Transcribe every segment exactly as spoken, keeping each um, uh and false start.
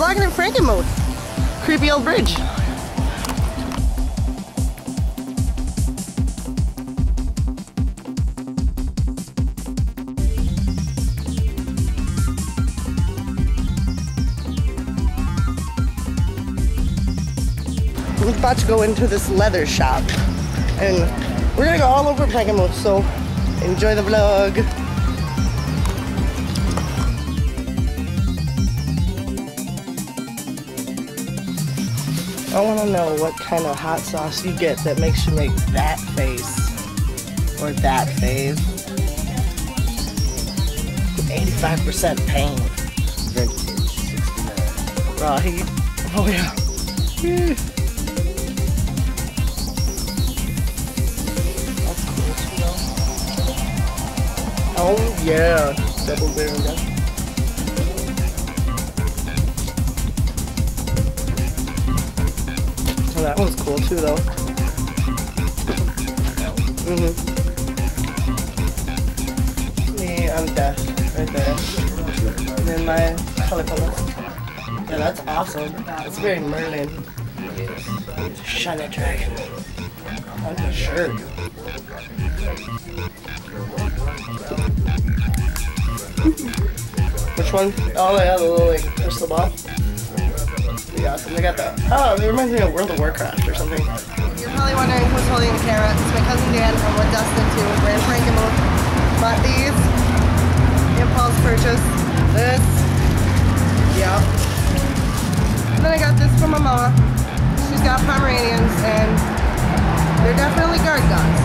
vlogging in Frankenmuth. Creepy old bridge. We're about to go into this leather shop and we're gonna go all over Frankenmuth, so enjoy the vlog. I want to know what kind of hot sauce you get that makes you make that face or that face. eighty-five percent pain. Vintage. sixty-nine. Raw heat. Oh yeah. That's cool too though. Oh yeah. Double barrel. That one's cool too, though. Mm-hmm. Me, I'm deaf. Right there. And then my color color. Yeah, that's awesome. It's very Merlin. Shine a dragon. I'm not sure. Which one? Oh, yeah, the little, like, crystal ball. Awesome. They got the, oh, it reminds me of World of Warcraft or something. You're probably wondering who's holding the camera. It's my cousin Dan and with Dustin too. We're in Frankenmuth. Bought these. Impulse purchase. This. Yep. And then I got this from my mama. She's got Pomeranians and they're definitely guard dogs.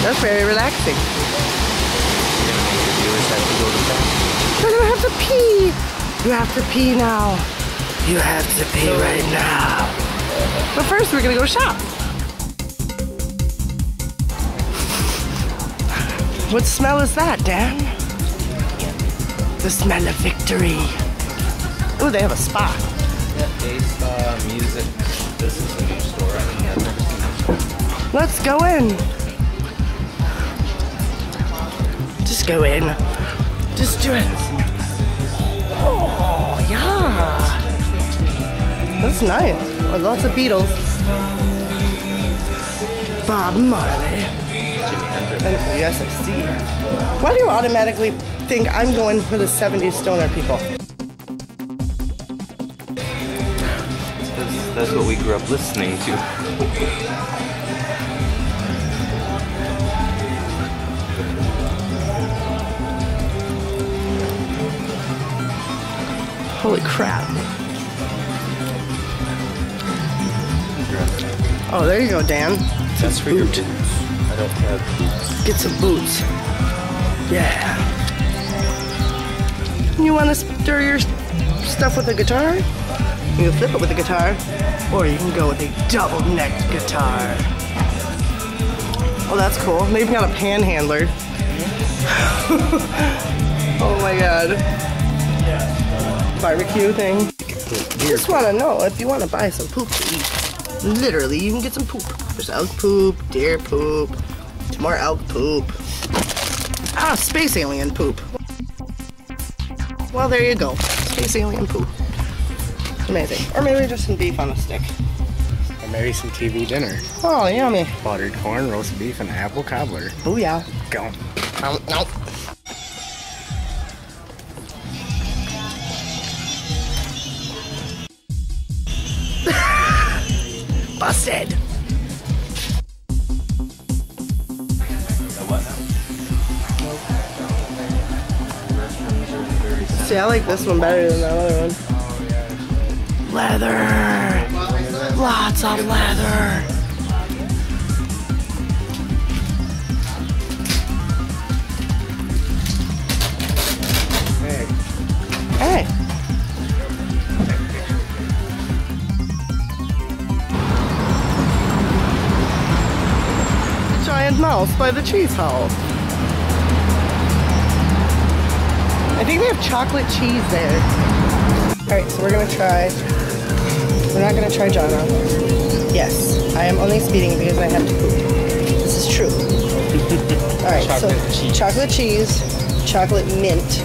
They're very relaxing. I'm gonna have to pee. You have to pee now. You have to pee right now. But first, we're gonna go shop. What smell is that, Dan? The smell of victory. Ooh, they have a spa. Yeah, they spa, music. This is a new store. I think I've never seen this before. Let's go in. Just go in. Just do it. Oh, yeah. That's nice. Well, lots of Beatles. Bob Marley. And, yes, I see. Why do you automatically think I'm going for the seventies stoner people? That's, that's what we grew up listening to. Holy crap. Oh, there you go, Dan. That's for your boots. I don't have boots. Get some boots. Yeah. You want to stir your stuff with a guitar? You can flip it with a guitar, or you can go with a double-necked guitar. Oh, that's cool. They've got a panhandler. Oh my god. Barbecue thing. I just want to know if you want to buy some poop to eat. Literally, you can get some poop. There's elk poop, deer poop, more elk poop. Ah, space alien poop. Well, there you go. Space alien poop. Amazing. Or maybe just some beef on a stick. Or maybe some T V dinner. Oh, yummy. Buttered corn, roast beef, and apple cobbler. Oh yeah. Go. Um, nope. Busted. See, I like this one better than that other one. Leather. Lots of leather. Hey. Hey. Mouse by the Cheese House. I think they have chocolate cheese there. Alright, so we're gonna try. We're not gonna try John on. Yes, I am only speeding because I have to poop. This is true. right, chocolate so cheese. Chocolate cheese, chocolate mint,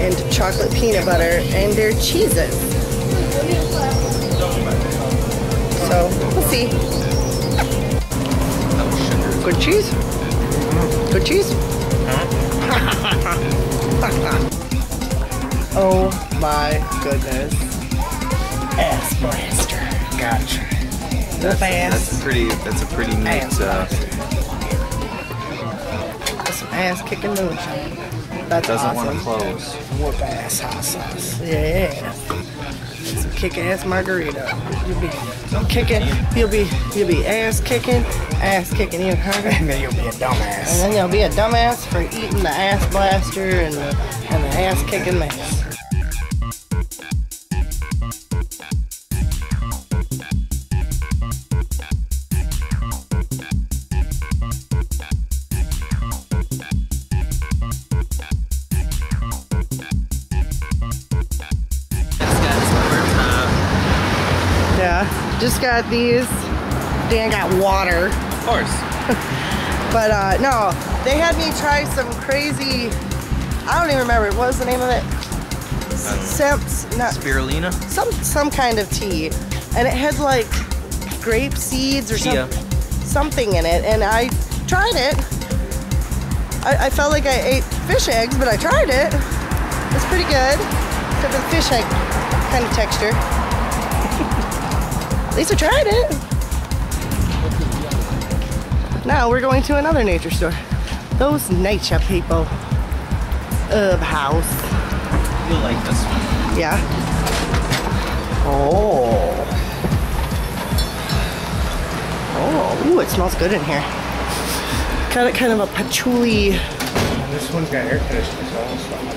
and chocolate peanut butter, and their cheeses. So we'll see. Good cheese. Good cheese. Oh my goodness. Ass blaster. Gotcha. That's, ass. that's pretty. That's a pretty neat. Ass uh, that's some ass kicking moonshine. That doesn't awesome. want to close. Whoop ass hot sauce. Yeah. Some kicking ass margarita. You'll be kicking. You'll be you'll be ass kicking, ass kicking. You're hungry. And then you'll be a dumbass. And then you'll be a dumbass for eating the ass blaster and the, and the ass kicking mess. Just got these. Dan got water. Of course. But uh, no, they had me try some crazy, I don't even remember, what was the name of it? Um, not, spirulina? Some some kind of tea. And it had like grape seeds or some, something in it. And I tried it. I, I felt like I ate fish eggs, but I tried it. It's pretty good. Except for the fish egg kind of texture. At least I tried it. Now we're going to another nature store. Those nature people. Ub house. You like this one. Yeah. Oh. Oh, ooh, it smells good in here. Got it kind of a patchouli. This one's got air conditioning, so awesome.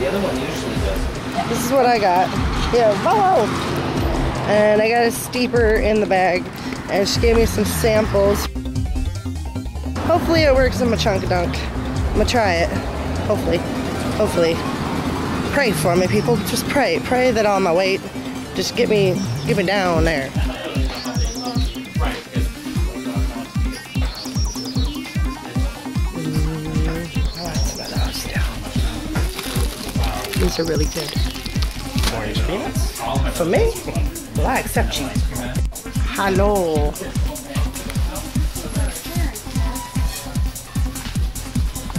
The other one usually does. This is what I got. Yeah, wow. And I got a steeper in the bag, and she gave me some samples. Hopefully it works in my chunk-a-dunk. I'm gonna try it. Hopefully. Hopefully. Pray for me, people. Just pray. Pray that all my weight just get me, get me down there. Mm, these are really good. Orange peanuts? For me? Well, I accept you. Hello.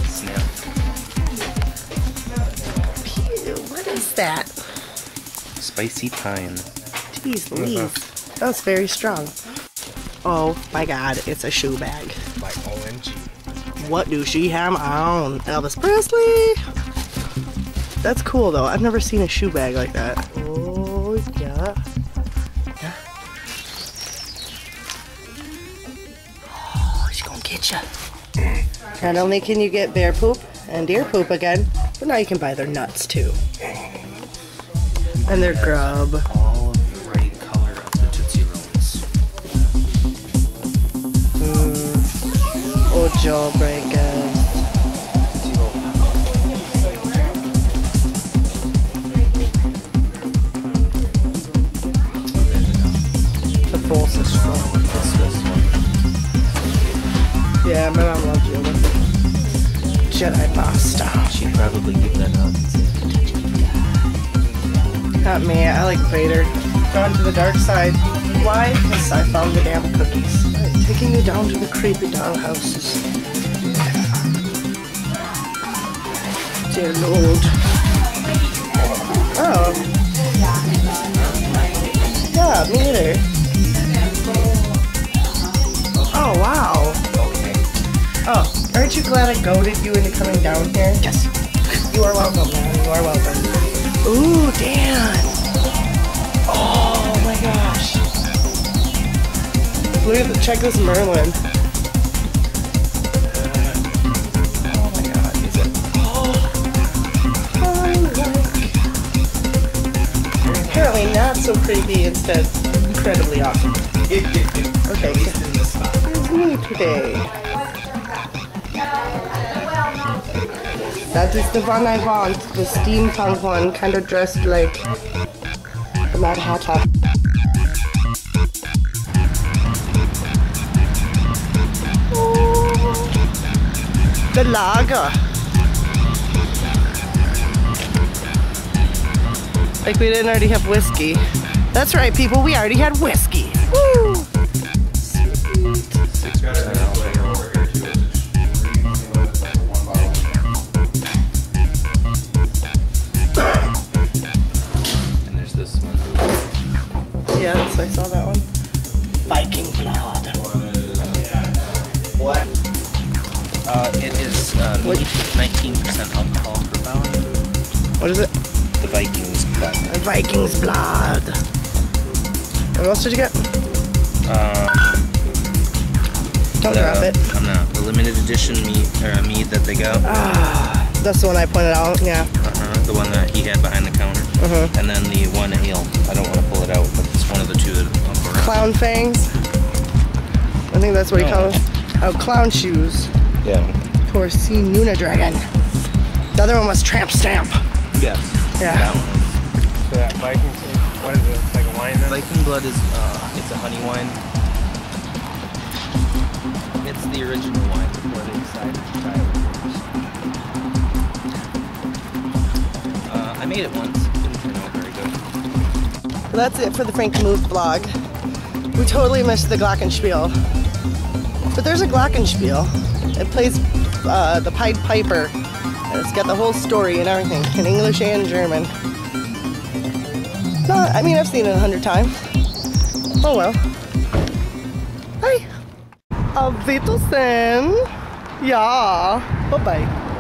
Snap. What is that? Spicy pine. Jeez Louise. That's very strong. Oh my god, it's a shoe bag. Like O M G. What do she have on? Elvis Presley? That's cool though. I've never seen a shoe bag like that. Oh yeah. Not only can you get bear poop and deer poop again, but now you can buy their nuts too. And their grub. All of the right color of the Tootsie Rolls. Mm. Oh, jawbreaker. The balls are strong. Yeah, my mom loves yoga. Jedi pasta. She'd probably give that up. Not me, I like Vader. Gone to the dark side. Why? Because I found the damn cookies. Right, taking you down to the creepy doll houses. Dear Lord. Oh. Yeah, me neither. Oh, wow. Oh, aren't you glad I goaded you into coming down here? Yes. You are welcome, man. You are welcome. Ooh, Dan. Oh my gosh. Look at the, check this Merlin. Oh my god, is it? Oh. Oh. Apparently not so creepy, instead incredibly awesome. Okay. Here's me today. That is the one I want, the steampunk one, kind of dressed like the Mad Hatter. Oh. alte lager. Like we didn't already have whiskey. That's right, people, we already had whiskey. Woo! And there's this one. Yeah, I saw that one. Viking Blood. What? Uh, it is um, nineteen percent alcohol per pound. What is it? The Viking's Blood. The Viking's Blood. What else did you get? Um, Don't the, drop it. I don't know. The limited edition mead, or mead that they got. Ah, that's the one I pointed out, yeah. Uh-huh, the one that he had behind the counter. Uh-huh. And then the one ale. I don't want to pull it out, but it's one of the two that I'm around. Clown fangs? I think that's what no. he calls it. Oh, clown shoes. Yeah. Torsi Nuna Dragon. The other one was Tramp Stamp. Yes. Yeah. That one. So that Viking, what is it? It's like a wine then? Viking Blood is, uh, it's a honey wine. It's the original wine before they decided to try it first. Uh, I made it once. It didn't turn out very good. Well, that's it for the Frankenmuth vlog. We totally missed the Glockenspiel. But there's a Glockenspiel. It plays uh, the Pied Piper. And it's got the whole story and everything, in English and German. No, I mean, I've seen it a hundred times. Oh well. Hi. Auf Wiedersehen. Ja. Bye-bye.